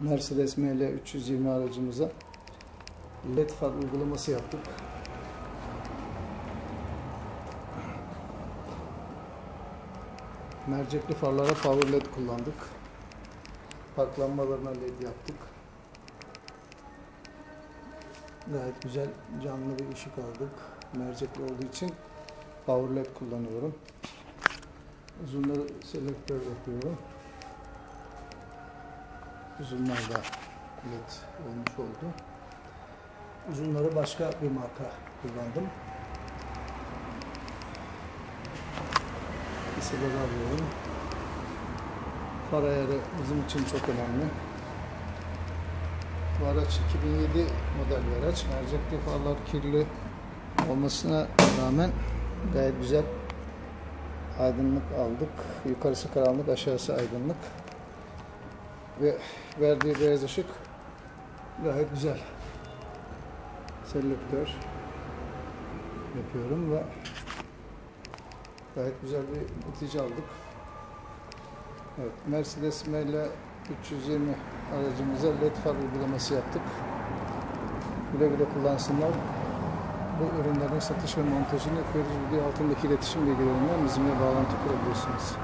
Mercedes ML 320 aracımıza Led far uygulaması yaptık. Mercekli farlara power led kullandık. Parklanmalarına led yaptık. Gayet güzel canlı bir ışık aldık. Mercekli olduğu için power led kullanıyorum. Uzunları selektör yapıyorum. Uzunlar da led olmuş oldu. Uzunları başka bir marka kullandım. Kısaları alıyorum. Far ayarı bizim için çok önemli. Bu araç 2007 model bir araç. Mercekli farlar kirli olmasına rağmen gayet güzel aydınlık aldık. Yukarısı karanlık, aşağısı aydınlık. Ve verdiği beyaz ışık gayet güzel. Selektör yapıyorum ve gayet güzel bir netice aldık. Evet, Mercedes ML 320 aracımıza led far uygulaması yaptık. Güle güle kullansınlar. Bu ürünlerin satış ve montajını yapıyoruz. Video altındaki iletişim bilgilerinden bizimle bağlantı kurabilirsiniz.